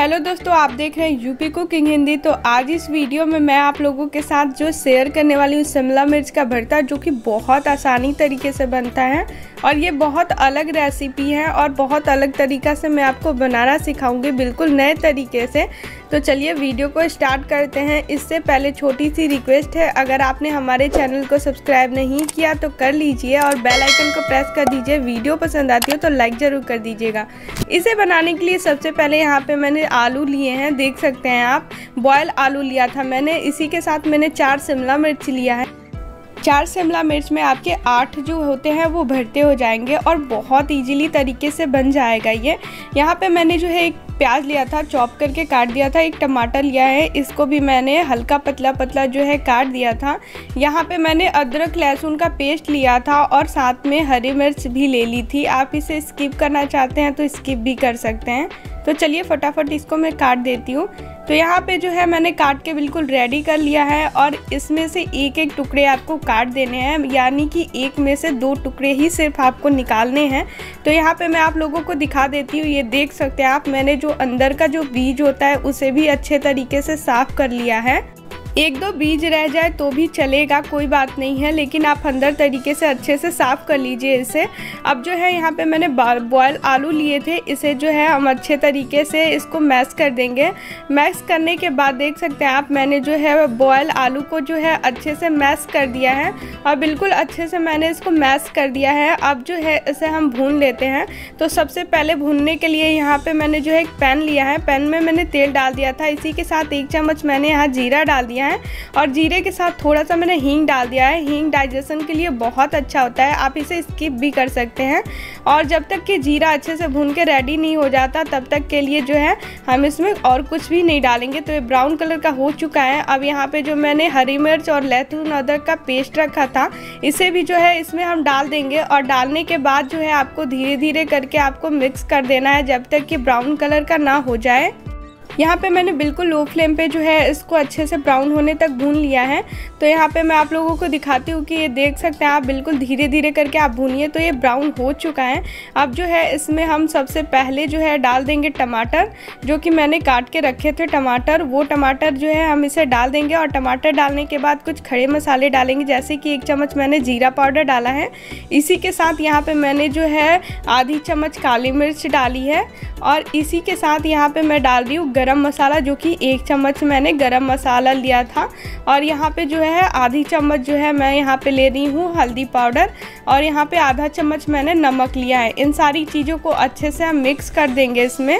Hello दोस्तों, आप देख रहे हैं यूपी कुकिंग हिंदी। तो आज इस वीडियो में मैं आप लोगों के साथ जो शेयर करने वाली हूँ शिमला मिर्च का भरता, जो कि बहुत आसानी तरीके से बनता है और ये बहुत अलग रेसिपी है और बहुत अलग तरीका से मैं आपको बनाना सिखाऊंगी, बिल्कुल नए तरीके से। तो चलिए वीडियो को स्टार्ट करते हैं। इससे पहले छोटी सी रिक्वेस्ट है, अगर आपने हमारे चैनल को सब्सक्राइब नहीं किया तो कर लीजिए और बेल आइकन को प्रेस कर दीजिए। वीडियो पसंद आती हो तो लाइक ज़रूर कर दीजिएगा। इसे बनाने के लिए सबसे पहले यहाँ पे मैंने आलू लिए हैं, देख सकते हैं आप, बॉयल आलू लिया था मैंने। इसी के साथ मैंने 4 शिमला मिर्च लिया है। 4 शिमला मिर्च में आपके 8 जो होते हैं वो भरते हो जाएंगे और बहुत इजीली तरीके से बन जाएगा ये। यहाँ पे मैंने जो है एक प्याज लिया था, चॉप करके काट दिया था। एक टमाटर लिया है, इसको भी मैंने हल्का पतला पतला जो है काट दिया था। यहाँ पे मैंने अदरक लहसुन का पेस्ट लिया था और साथ में हरी मिर्च भी ले ली थी। आप इसे स्किप करना चाहते हैं तो स्किप भी कर सकते हैं। तो चलिए फटाफट इसको मैं काट देती हूँ। तो यहाँ पे जो है मैंने काट के बिल्कुल रेडी कर लिया है और इसमें से एक एक टुकड़े आपको काट देने हैं, यानी कि एक में से 2 टुकड़े ही सिर्फ आपको निकालने हैं। तो यहाँ पे मैं आप लोगों को दिखा देती हूँ, ये देख सकते हैं आप, मैंने जो अंदर का जो बीज होता है उसे भी अच्छे तरीके से साफ कर लिया है। 1-2 बीज रह जाए तो भी चलेगा, कोई बात नहीं है, लेकिन आप अंदर तरीके से अच्छे से साफ़ कर लीजिए इसे। अब जो है यहाँ पे मैंने बॉयल आलू लिए थे, इसे जो है हम अच्छे तरीके से इसको मैश कर देंगे। मैश करने के बाद देख सकते हैं आप, मैंने जो है बॉयल आलू को जो है अच्छे से मैश कर दिया है और बिल्कुल अच्छे से मैंने इसको मैश कर दिया है। अब जो है इसे हम भून लेते हैं। तो सबसे पहले भूनने के लिए यहाँ पर मैंने जो है एक पैन लिया है, पैन में मैंने तेल डाल दिया था। इसी के साथ 1 चम्मच मैंने यहाँ जीरा डाल दिया है और जीरे के साथ थोड़ा सा मैंने हींग डाल दिया है। हींग डाइजेशन के लिए बहुत अच्छा होता है, आप इसे स्किप भी कर सकते हैं। और जब तक कि जीरा अच्छे से भून के रेडी नहीं हो जाता तब तक के लिए जो है हम इसमें और कुछ भी नहीं डालेंगे। तो ये ब्राउन कलर का हो चुका है। अब यहाँ पे जो मैंने हरी मिर्च और लहसुन अदरक का पेस्ट रखा था इसे भी जो है इसमें हम डाल देंगे और डालने के बाद जो है आपको धीरे धीरे करके आपको मिक्स कर देना है जब तक कि ब्राउन कलर का ना हो जाए। यहाँ पे मैंने बिल्कुल लो फ्लेम पे जो है इसको अच्छे से ब्राउन होने तक भून लिया है। तो यहाँ पे मैं आप लोगों को दिखाती हूँ कि ये देख सकते हैं आप, बिल्कुल धीरे धीरे करके आप भूनिए। तो ये ब्राउन हो चुका है। अब जो है इसमें हम सबसे पहले जो है डाल देंगे टमाटर, जो कि मैंने काट के रखे थे टमाटर, वो टमाटर जो है हम इसे डाल देंगे। और टमाटर डालने के बाद कुछ खड़े मसाले डालेंगे, जैसे कि 1 चम्मच मैंने जीरा पाउडर डाला है। इसी के साथ यहाँ पर मैंने जो है आधी चम्मच काली मिर्च डाली है और इसी के साथ यहाँ पर मैं डाल रही हूँ गरम मसाला, जो कि 1 चम्मच मैंने गरम मसाला लिया था। और यहाँ पे जो है आधी चम्मच जो है मैं यहाँ पे ले रही हूँ हल्दी पाउडर और यहाँ पे आधा चम्मच मैंने नमक लिया है। इन सारी चीज़ों को अच्छे से हम मिक्स कर देंगे इसमें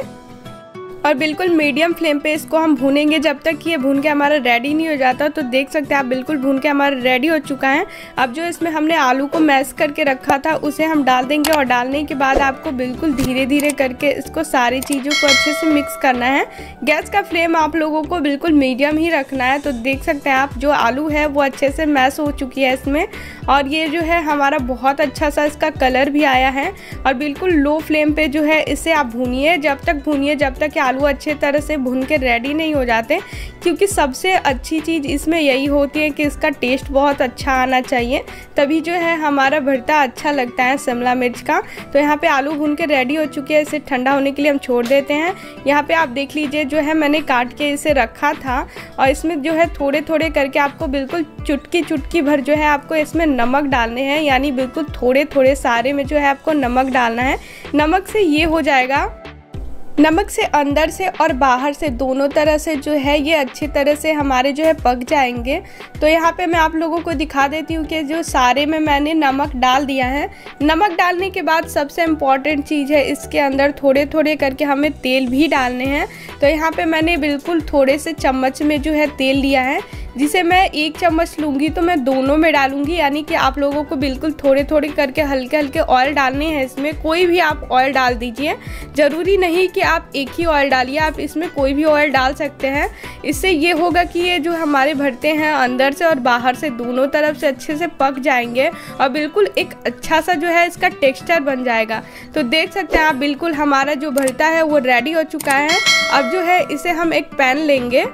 और बिल्कुल मीडियम फ्लेम पे इसको हम भूनेंगे जब तक कि ये भून के हमारा रेडी नहीं हो जाता। तो देख सकते हैं आप, बिल्कुल भून के हमारा रेडी हो चुका है। अब जो इसमें हमने आलू को मैश करके रखा था उसे हम डाल देंगे और डालने के बाद आपको बिल्कुल धीरे धीरे करके इसको सारी चीज़ों को अच्छे से मिक्स करना है। गैस का फ्लेम आप लोगों को बिल्कुल मीडियम ही रखना है। तो देख सकते हैं आप, जो आलू है वो अच्छे से मैश हो चुकी है इसमें और ये जो है हमारा बहुत अच्छा सा इसका कलर भी आया है। और बिल्कुल लो फ्लेम पर जो है इसे आप भूनिए जब तक आलू अच्छे तरह से भून के रेडी नहीं हो जाते, क्योंकि सबसे अच्छी चीज़ इसमें यही होती है कि इसका टेस्ट बहुत अच्छा आना चाहिए, तभी जो है हमारा भरता अच्छा लगता है शिमला मिर्च का। तो यहाँ पे आलू भून के रेडी हो चुके हैं, इसे ठंडा होने के लिए हम छोड़ देते हैं। यहाँ पे आप देख लीजिए जो है मैंने काट के इसे रखा था और इसमें जो है थोड़े थोड़े करके आपको बिल्कुल चुटकी चुटकी भर जो है आपको इसमें नमक डालने हैं, यानी बिल्कुल थोड़े थोड़े सारे में जो है आपको नमक डालना है। नमक से ये हो जाएगा, नमक से अंदर से और बाहर से दोनों तरह से जो है ये अच्छी तरह से हमारे जो है पक जाएंगे। तो यहाँ पे मैं आप लोगों को दिखा देती हूँ कि जो सारे में मैंने नमक डाल दिया है। नमक डालने के बाद सबसे इम्पॉर्टेंट चीज़ है, इसके अंदर थोड़े थोड़े करके हमें तेल भी डालने हैं। तो यहाँ पे मैंने बिल्कुल थोड़े से चम्मच में जो है तेल लिया है, जिसे मैं 1 चम्मच लूँगी तो मैं दोनों में डालूँगी, यानी कि आप लोगों को बिल्कुल थोड़े थोड़े करके हल्के हल्के ऑयल डालने हैं। इसमें कोई भी आप ऑयल डाल दीजिए, ज़रूरी नहीं कि आप एक ही ऑयल डालिए, आप इसमें कोई भी ऑयल डाल सकते हैं। इससे ये होगा कि ये जो हमारे भरते हैं अंदर से और बाहर से दोनों तरफ से अच्छे से पक जाएंगे और बिल्कुल एक अच्छा सा जो है इसका टेक्स्चर बन जाएगा। तो देख सकते हैं आप, बिल्कुल हमारा जो भरता है वो रेडी हो चुका है। अब जो है इसे हम एक पैन लेंगे,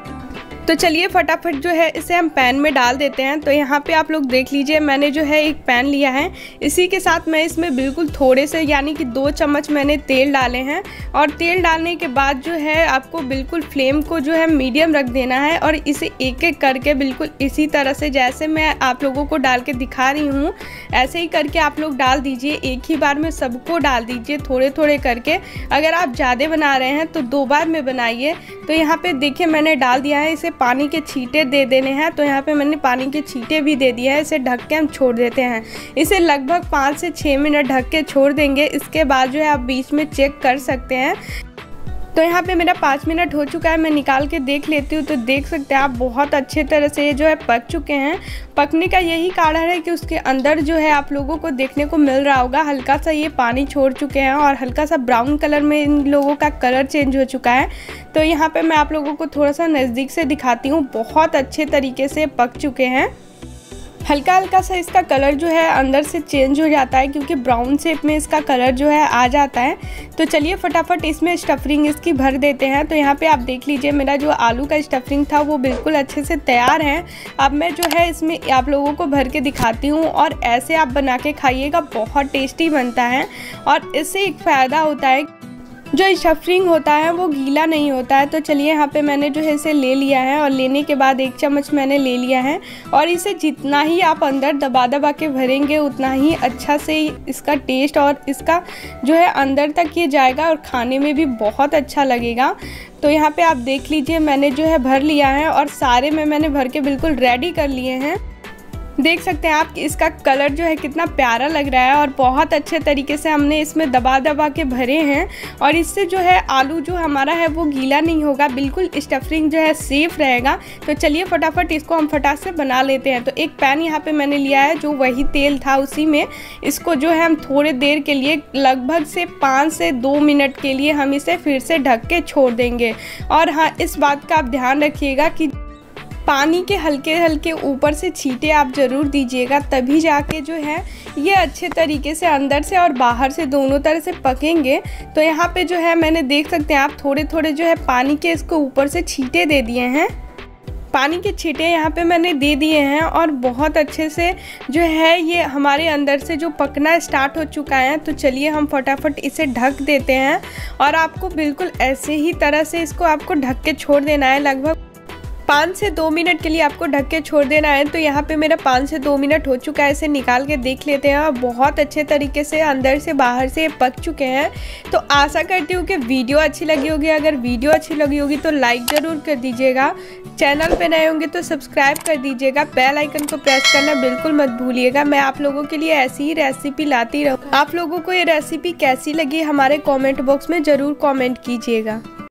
तो चलिए फटाफट जो है इसे हम पैन में डाल देते हैं। तो यहाँ पे आप लोग देख लीजिए मैंने जो है एक पैन लिया है, इसी के साथ मैं इसमें बिल्कुल थोड़े से यानी कि 2 चम्मच मैंने तेल डाले हैं। और तेल डालने के बाद जो है आपको बिल्कुल फ्लेम को जो है मीडियम रख देना है और इसे एक एक करके बिल्कुल इसी तरह से जैसे मैं आप लोगों को डाल के दिखा रही हूँ ऐसे ही करके आप लोग डाल दीजिए। एक ही बार में सबको डाल दीजिए थोड़े थोड़े करके। अगर आप ज़्यादा बना रहे हैं तो 2 बार में बनाइए। तो यहाँ पे देखिए मैंने डाल दिया है, इसे पानी के छींटे दे देने हैं। तो यहाँ पे मैंने पानी के छींटे भी दे दिए हैं। इसे ढक के हम छोड़ देते हैं। इसे लगभग 5 से 6 मिनट ढक के छोड़ देंगे। इसके बाद जो है आप बीच में चेक कर सकते हैं। तो यहाँ पे मेरा 5 मिनट हो चुका है, मैं निकाल के देख लेती हूँ। तो देख सकते हैं आप बहुत अच्छे तरह से ये जो है पक चुके हैं। पकने का यही कारण है कि उसके अंदर जो है आप लोगों को देखने को मिल रहा होगा हल्का सा ये पानी छोड़ चुके हैं और हल्का सा ब्राउन कलर में इन लोगों का कलर चेंज हो चुका है। तो यहाँ पे मैं आप लोगों को थोड़ा सा नज़दीक से दिखाती हूँ। बहुत अच्छे तरीके से पक चुके हैं। हल्का हल्का सा इसका कलर जो है अंदर से चेंज हो जाता है क्योंकि ब्राउन शेप में इसका कलर जो है आ जाता है। तो चलिए फटाफट इसमें स्टफिंग इसकी भर देते हैं। तो यहाँ पे आप देख लीजिए मेरा जो आलू का स्टफिंग था वो बिल्कुल अच्छे से तैयार है। अब मैं जो है इसमें आप लोगों को भर के दिखाती हूँ और ऐसे आप बना के खाइएगा, बहुत टेस्टी बनता है। और इससे एक फ़ायदा होता है, जो स्टफिंग होता है वो गीला नहीं होता है। तो चलिए यहाँ पे मैंने जो है इसे ले लिया है और लेने के बाद 1 चम्मच मैंने ले लिया है। और इसे जितना ही आप अंदर दबा दबा के भरेंगे उतना ही अच्छा से इसका टेस्ट और इसका जो है अंदर तक ये जाएगा और खाने में भी बहुत अच्छा लगेगा। तो यहाँ पे आप देख लीजिए मैंने जो है भर लिया है और सारे में मैंने भर के बिल्कुल रेडी कर लिए हैं। देख सकते हैं आप कि इसका कलर जो है कितना प्यारा लग रहा है और बहुत अच्छे तरीके से हमने इसमें दबा दबा के भरे हैं। और इससे जो है आलू जो हमारा है वो गीला नहीं होगा, बिल्कुल स्टफिंग जो है सेफ रहेगा। तो चलिए फटाफट इसको हम फटाफट से बना लेते हैं। तो एक पैन यहाँ पे मैंने लिया है, जो वही तेल था उसी में इसको जो है हम थोड़े देर के लिए लगभग से 5 से 2 मिनट के लिए हम इसे फिर से ढक के छोड़ देंगे। और हाँ, इस बात का आप ध्यान रखिएगा कि पानी के हल्के हल्के ऊपर से छींटे आप ज़रूर दीजिएगा, तभी जाके जो है ये अच्छे तरीके से अंदर से और बाहर से दोनों तरह से पकेंगे। तो यहाँ पे जो है मैंने देख सकते हैं आप थोड़े थोड़े जो है पानी के इसको ऊपर से छींटे दे दिए हैं। पानी के छींटे यहाँ पे मैंने दे दिए हैं और बहुत अच्छे से जो है ये हमारे अंदर से जो पकना स्टार्ट हो चुका है। तो चलिए हम फटाफट इसे ढक देते हैं और आपको बिल्कुल ऐसे ही तरह से इसको आपको ढक के छोड़ देना है। लगभग 5 से 2 मिनट के लिए आपको ढक के छोड़ देना है। तो यहाँ पे मेरा 5 से 2 मिनट हो चुका है, इसे निकाल के देख लेते हैं और बहुत अच्छे तरीके से अंदर से बाहर से पक चुके हैं। तो आशा करती हूँ कि वीडियो अच्छी लगी होगी। अगर वीडियो अच्छी लगी होगी तो लाइक ज़रूर कर दीजिएगा, चैनल पे नए होंगे तो सब्सक्राइब कर दीजिएगा, बेल आइकन को प्रेस करना बिल्कुल मत भूलिएगा। मैं आप लोगों के लिए ऐसी ही रेसिपी लाती रहूँ। आप लोगों को ये रेसिपी कैसी लगी हमारे कॉमेंट बॉक्स में ज़रूर कॉमेंट कीजिएगा।